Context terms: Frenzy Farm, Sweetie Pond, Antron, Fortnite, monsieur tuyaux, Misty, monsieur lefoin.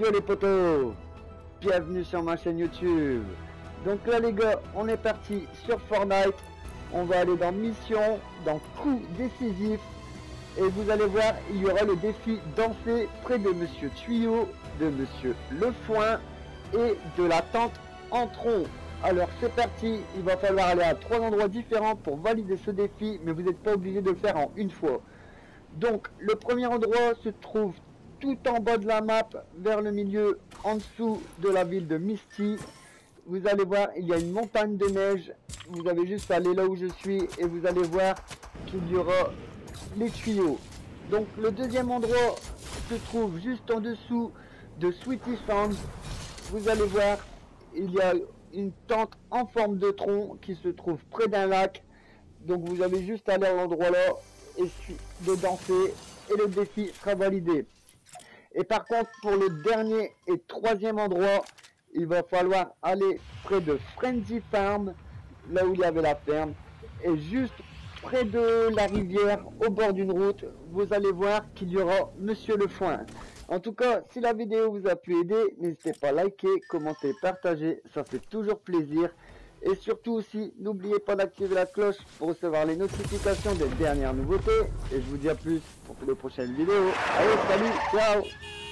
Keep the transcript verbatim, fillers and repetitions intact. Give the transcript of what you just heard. Yo les potos, bienvenue sur ma chaîne YouTube. Donc là les gars, on est parti sur Fortnite. On va aller dans mission, dans coup décisif. Et vous allez voir, il y aura le défi danser près de Monsieur Tuyau, de Monsieur Le Foin et de la tante Antron. Alors c'est parti, il va falloir aller à trois endroits différents pour valider ce défi. Mais vous n'êtes pas obligé de le faire en une fois. Donc le premier endroit se trouve tout en bas de la map, vers le milieu, en dessous de la ville de Misty. Vous allez voir, il y a une montagne de neige. Vous avez juste à aller là où je suis et vous allez voir qu'il y aura les tuyaux. Donc le deuxième endroit se trouve juste en dessous de Sweetie Pond. Vous allez voir, il y a une tente en forme de tronc qui se trouve près d'un lac. Donc vous avez juste à aller à l'endroit là et de danser et le défi sera validé. Et par contre, pour le dernier et troisième endroit, il va falloir aller près de Frenzy Farm, là où il y avait la ferme, et juste près de la rivière, au bord d'une route, vous allez voir qu'il y aura Monsieur Le Foin. En tout cas, si la vidéo vous a pu aider, n'hésitez pas à liker, commenter, partager, ça fait toujours plaisir. Et surtout aussi, n'oubliez pas d'activer la cloche pour recevoir les notifications des dernières nouveautés. Et je vous dis à plus pour les prochaines vidéos. Allez, salut, ciao!